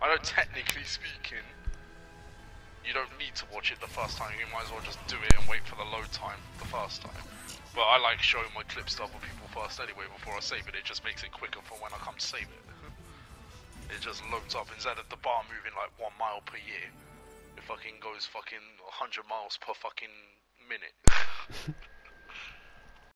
I know technically speaking, you don't need to watch it the first time, you might as well just do it and wait for the load time the first time. But I like showing my clips to other people first anyway before I save it, it just makes it quicker for when I come to save it. It just loads up, instead of the bar moving like 1 mile per year, it fucking goes fucking 100 miles per fucking minute.